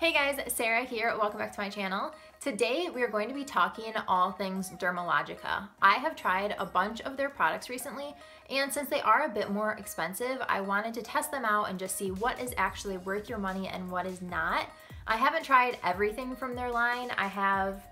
Hey guys, Sarah here. Welcome back to my channel. Today we are going to be talking all things Dermalogica. I have tried a bunch of their products recently, and since they are a bit more expensive, I wanted to test them out and just see what is actually worth your money and what is not. I haven't tried everything from their line. I have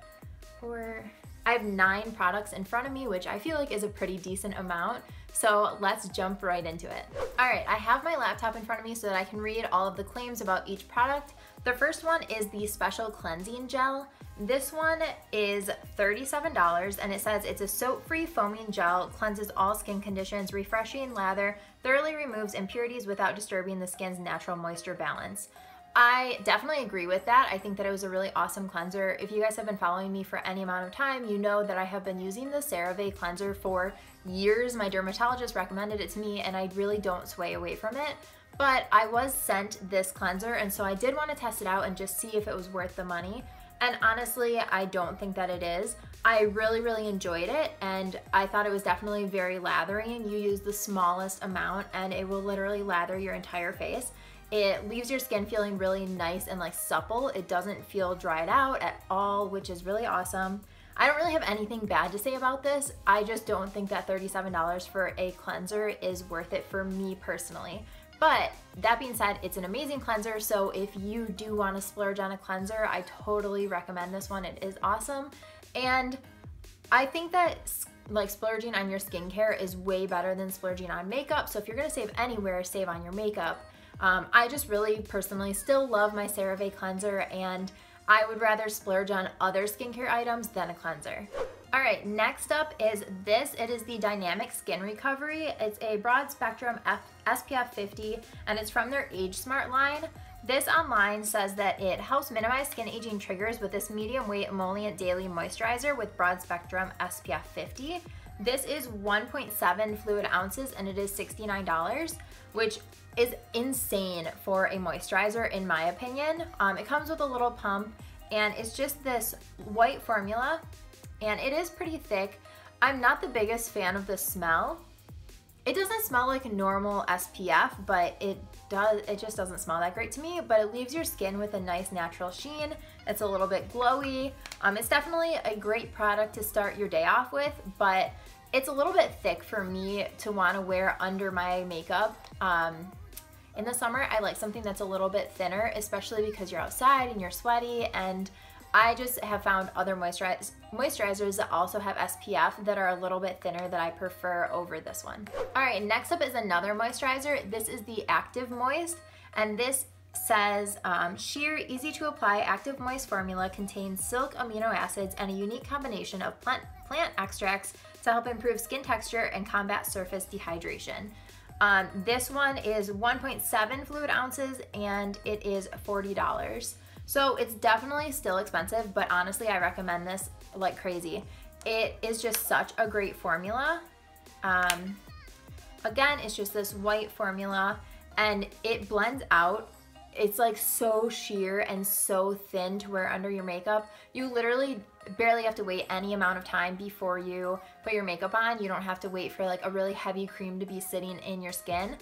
9 products in front of me, which I feel like is a pretty decent amount. So let's jump right into it. All right, I have my laptop in front of me so that I can read all of the claims about each product. The first one is the Special Cleansing Gel. This one is $37 and it says it's a soap-free foaming gel, cleanses all skin conditions, refreshing lather, thoroughly removes impurities without disturbing the skin's natural moisture balance. I definitely agree with that. I think that it was a really awesome cleanser. If you guys have been following me for any amount of time, you know that I have been using the CeraVe cleanser for years. My dermatologist recommended it to me and I really don't sway away from it. But I was sent this cleanser and so I did want to test it out and just see if it was worth the money. And honestly, I don't think that it is. I really enjoyed it and I thought it was definitely very lathering. You use the smallest amount and it will literally lather your entire face. It leaves your skin feeling really nice and like supple. It doesn't feel dried out at all, which is really awesome. I don't really have anything bad to say about this. I just don't think that $37 for a cleanser is worth it for me personally. But that being said, it's an amazing cleanser, so if you do want to splurge on a cleanser, I totally recommend this one. It is awesome. And I think that like splurging on your skincare is way better than splurging on makeup. So if you're gonna save anywhere, save on your makeup. I just really personally still love my CeraVe cleanser and I would rather splurge on other skincare items than a cleanser. All right, next up is this. It is the Dynamic Skin Recovery. It's a broad spectrum SPF 50 and it's from their Age Smart line. This online says that it helps minimize skin aging triggers with this medium weight emollient daily moisturizer with broad spectrum SPF 50. This is 1.7 fluid ounces and it is $69, which is insane for a moisturizer in my opinion. It comes with a little pump and it's just this white formula and it is pretty thick. I'm not the biggest fan of the smell. It doesn't smell like a normal SPF, but it just doesn't smell that great to me, but it leaves your skin with a nice natural sheen. It's a little bit glowy. It's definitely a great product to start your day off with, but it's a little bit thick for me to want to wear under my makeup. In the summer, I like something that's a little bit thinner, especially because you're outside and you're sweaty, and I just have found other moisturizers that also have SPF that are a little bit thinner that I prefer over this one. All right, next up is another moisturizer. This is the Active Moist, and this says sheer, easy to apply Active Moist formula contains silk amino acids and a unique combination of plant extracts to help improve skin texture and combat surface dehydration. This one is 1.7 fluid ounces and it is $40. So it's definitely still expensive, but honestly, I recommend this like crazy. It is just such a great formula. Again, it's just this white formula and it blends out. It's like so sheer and so thin to wear under your makeup. You literally barely have to wait any amount of time before you put your makeup on. You don't have to wait for like a really heavy cream to be sitting in your skin.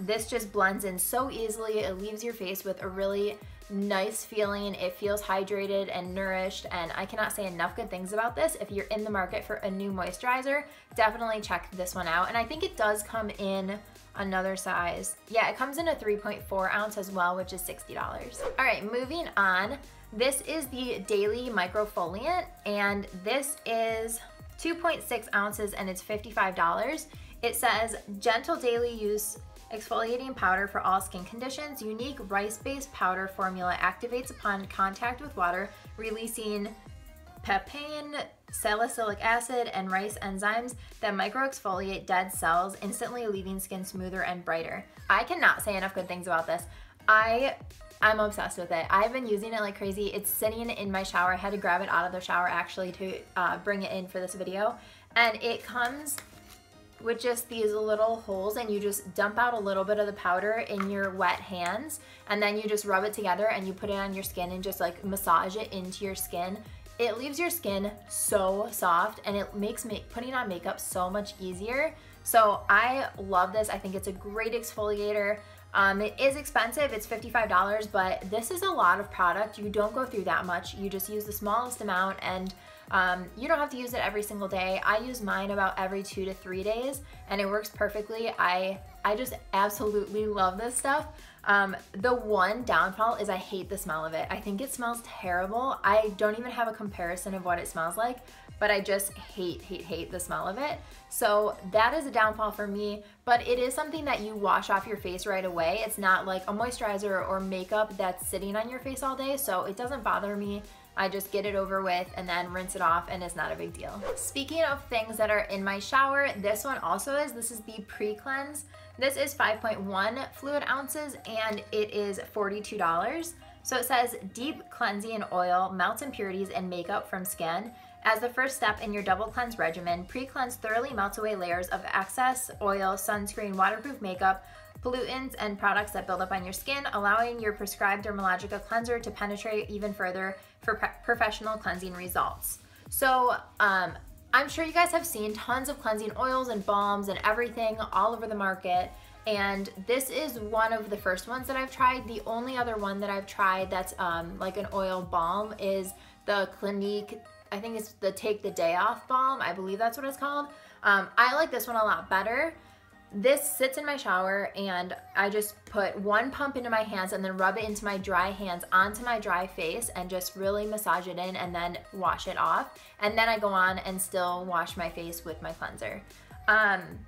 This just blends in so easily. It leaves your face with a really nice feeling. It feels hydrated and nourished, and I cannot say enough good things about this. If you're in the market for a new moisturizer, definitely check this one out. And I think it does come in another size. Yeah, it comes in a 3.4 ounce as well, which is $60. All right, moving on. This is the Daily Microfoliant, and this is 2.6 ounces and it's $55. It says gentle daily use exfoliating powder for all skin conditions. Unique rice-based powder formula activates upon contact with water, releasing papain, salicylic acid, and rice enzymes that micro-exfoliate dead cells, instantly leaving skin smoother and brighter. I cannot say enough good things about this. I'm obsessed with it. I've been using it like crazy. It's sitting in my shower. I had to grab it out of the shower actually to bring it in for this video. And it comes with just these little holes and you just dump out a little bit of the powder in your wet hands and then you just rub it together and you put it on your skin and just like massage it into your skin. It leaves your skin so soft and it makes putting on makeup so much easier. So I love this. I think it's a great exfoliator. It is expensive, it's $55, but this is a lot of product. You don't go through that much. You just use the smallest amount, and you don't have to use it every single day. I use mine about every 2 to 3 days, and it works perfectly. I just absolutely love this stuff. The one downfall is I hate the smell of it. I think it smells terrible. I don't even have a comparison of what it smells like, but I just hate the smell of it. So that is a downfall for me, but it is something that you wash off your face right away. It's not like a moisturizer or makeup that's sitting on your face all day, so it doesn't bother me. I just get it over with and then rinse it off, and it's not a big deal. Speaking of things that are in my shower, this one also is. This is the pre-cleanse. This is 5.1 fluid ounces and it is $42. So it says deep cleansing oil melts impurities and makeup from skin. As the first step in your double cleanse regimen, pre-cleanse thoroughly melts away layers of excess oil, sunscreen, waterproof makeup, pollutants, and products that build up on your skin, allowing your prescribed Dermalogica cleanser to penetrate even further for professional cleansing results. So I'm sure you guys have seen tons of cleansing oils and balms and everything all over the market, and this is one of the first ones that I've tried. The only other one that I've tried that's like an oil balm is the Clinique, I think it's the Take the Day Off balm. I believe that's what it's called. I like this one a lot better. This sits in my shower and I just put one pump into my hands and then rub it into my dry hands onto my dry face and just really massage it in and then wash it off. And then I go on and still wash my face with my cleanser. I'm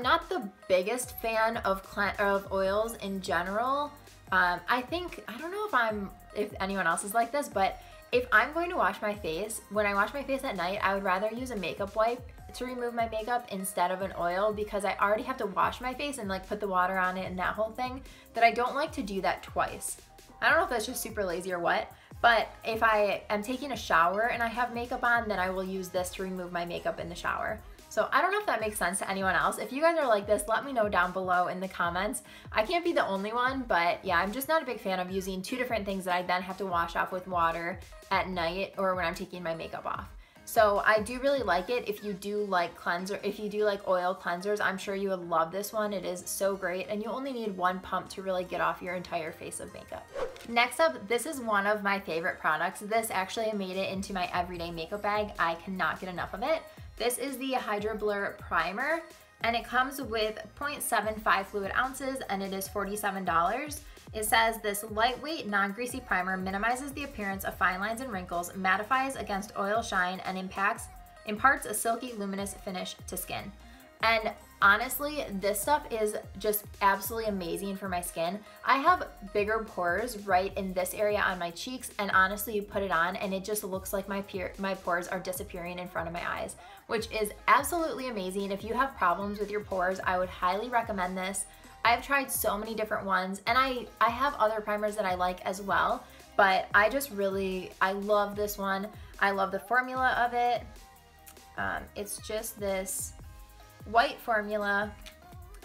not the biggest fan of oils in general. I don't know if anyone else is like this, but if I'm going to wash my face, when I wash my face at night, I would rather use a makeup wipe to remove my makeup instead of an oil, because I already have to wash my face and like put the water on it and that whole thing, that I don't like to do that twice. I don't know if that's just super lazy or what, but if I am taking a shower and I have makeup on, then I will use this to remove my makeup in the shower. So I don't know if that makes sense to anyone else. If you guys are like this, let me know down below in the comments. I can't be the only one, but yeah, I'm just not a big fan of using two different things that I then have to wash off with water at night or when I'm taking my makeup off. So I do really like it. If you do like oil cleansers, I'm sure you would love this one. It is so great, and you only need one pump to really get off your entire face of makeup. Next up, this is one of my favorite products. This actually made it into my everyday makeup bag. I cannot get enough of it. This is the Hydro Blur Primer, and it comes with 0.75 fluid ounces, and it is $47. It says this lightweight, non-greasy primer minimizes the appearance of fine lines and wrinkles, mattifies against oil shine, and imparts a silky, luminous finish to skin. And honestly, this stuff is just absolutely amazing for my skin. I have bigger pores right in this area on my cheeks, and honestly, you put it on and it just looks like my pores are disappearing in front of my eyes, which is absolutely amazing. If you have problems with your pores, I would highly recommend this. I've tried so many different ones, and I have other primers that I like as well, but I love this one. I love the formula of it. It's just this white formula.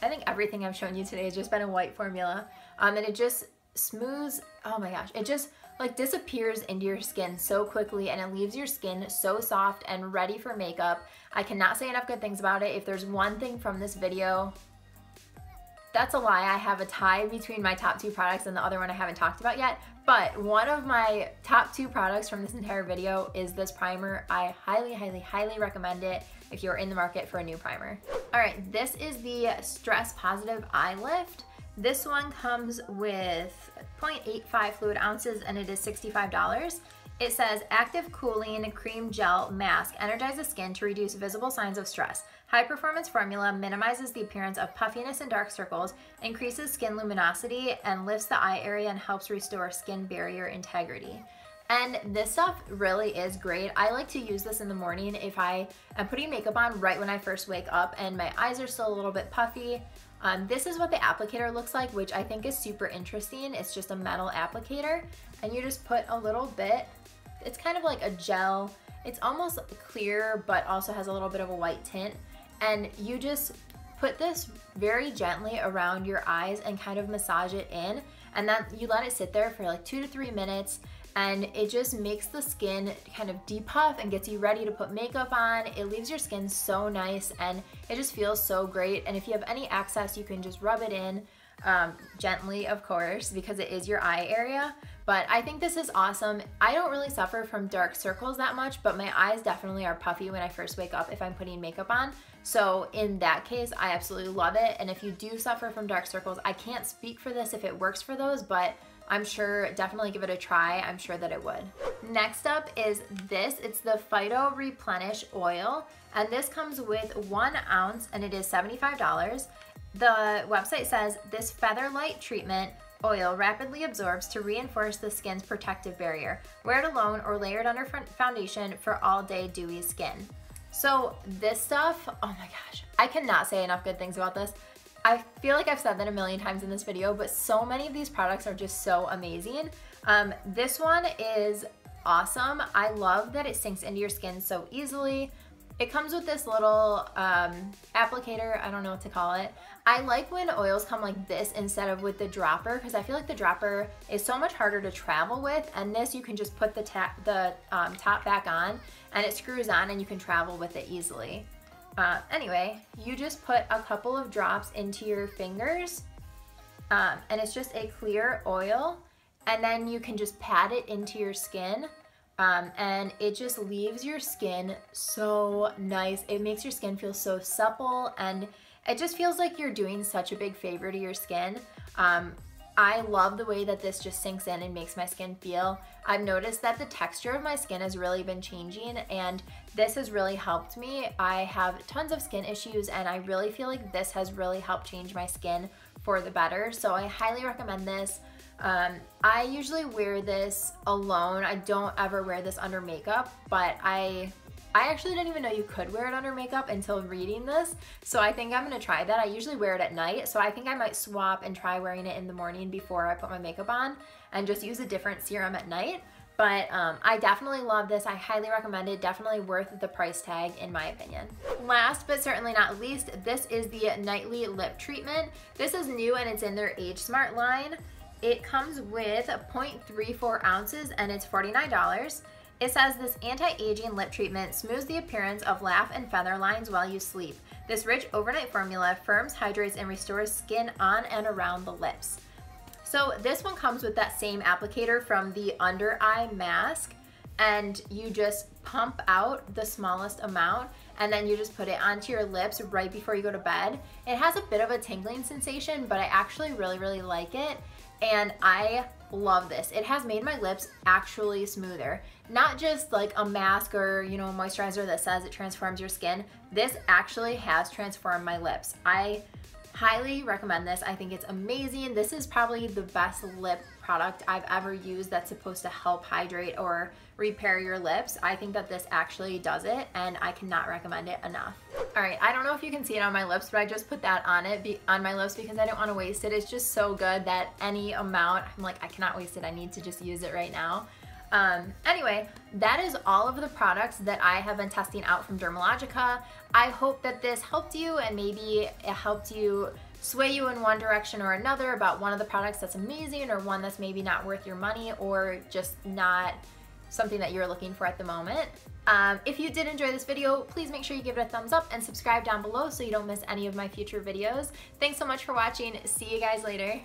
I think everything I've shown you today has just been a white formula, and it just smooths, oh my gosh, it just like disappears into your skin so quickly, and it leaves your skin so soft and ready for makeup. I cannot say enough good things about it. If there's one thing from this video, that's a lie. I have a tie between my top two products and the other one I haven't talked about yet, but one of my top two products from this entire video is this primer. I highly, highly, highly recommend it if you're in the market for a new primer. All right, this is the Stress Positive Eye Lift. This one comes with 0.85 fluid ounces and it is $65. It says active cooling cream gel mask energizes skin to reduce visible signs of stress. High performance formula minimizes the appearance of puffiness and dark circles, increases skin luminosity, and lifts the eye area and helps restore skin barrier integrity. And this stuff really is great. I like to use this in the morning if I am putting makeup on right when I first wake up and my eyes are still a little bit puffy. This is what the applicator looks like, which I think is super interesting. It's just a metal applicator, and you just put a little bit. It's kind of like a gel. It's almost clear, but also has a little bit of a white tint. And you just put this very gently around your eyes and kind of massage it in. And then you let it sit there for like 2 to 3 minutes, and it just makes the skin kind of depuff and gets you ready to put makeup on. It leaves your skin so nice and it just feels so great. And if you have any excess, you can just rub it in. gently, of course, because it is your eye area. But I think this is awesome. I don't really suffer from dark circles that much, but my eyes definitely are puffy when I first wake up if I'm putting makeup on. So in that case, I absolutely love it. And if you do suffer from dark circles, I can't speak for this if it works for those, but I'm sure, definitely give it a try. I'm sure that it would. Next up is this. It's the Phyto Replenish Oil. And this comes with 1 ounce and it is $75. The website says this feather light treatment oil rapidly absorbs to reinforce the skin's protective barrier. Wear it alone or layered under foundation for all day dewy skin. So this stuff, oh my gosh, I cannot say enough good things about this. I feel like I've said that a million times in this video, but so many of these products are just so amazing. This one is awesome. I love that it sinks into your skin so easily. It comes with this little applicator, I don't know what to call it. I like when oils come like this instead of with the dropper, because I feel like the dropper is so much harder to travel with, and this you can just put the top back on and it screws on and you can travel with it easily. Anyway, you just put a couple of drops into your fingers and it's just a clear oil, and then you can just pat it into your skin. And it just leaves your skin so nice. It makes your skin feel so supple, and it just feels like you're doing such a big favor to your skin. I love the way that this just sinks in and makes my skin feel. I've noticed that the texture of my skin has really been changing, and this has really helped me. I have tons of skin issues, and I really feel like this has really helped change my skin for the better. So I highly recommend this. I usually wear this alone. I don't ever wear this under makeup, but I actually didn't even know you could wear it under makeup until reading this. So I think I'm gonna try that. I usually wear it at night, so I think I might swap and try wearing it in the morning before I put my makeup on and just use a different serum at night. But I definitely love this. I highly recommend it. Definitely worth the price tag in my opinion. Last but certainly not least, this is the Nightly Lip Treatment. This is new and it's in their Age Smart line. It comes with 0.34 ounces and it's $49. It says this anti-aging lip treatment smooths the appearance of laugh and feather lines while you sleep. This rich overnight formula firms, hydrates, and restores skin on and around the lips. So this one comes with that same applicator from the under eye mask, and you just pump out the smallest amount and then you just put it onto your lips right before you go to bed. It has a bit of a tingling sensation, but I actually really like it. And I love this. It has made my lips actually smoother. Not just like a mask or, you know, a moisturizer that says it transforms your skin. This actually has transformed my lips. I highly recommend this. I think it's amazing. This is probably the best lip product I've ever used that's supposed to help hydrate or repair your lips. I think that this actually does it, and I cannot recommend it enough. All right, I don't know if you can see it on my lips, but I just put that on my lips because I didn't want to waste it. It's just so good that any amount, I'm like, I cannot waste it. I need to just use it right now. Anyway, that is all of the products that I have been testing out from Dermalogica. I hope that this helped you, and maybe it helped you sway you in one direction or another about one of the products that's amazing or one that's maybe not worth your money or just not something that you're looking for at the moment. If you did enjoy this video, please make sure you give it a thumbs up and subscribe down below so you don't miss any of my future videos. Thanks so much for watching. See you guys later.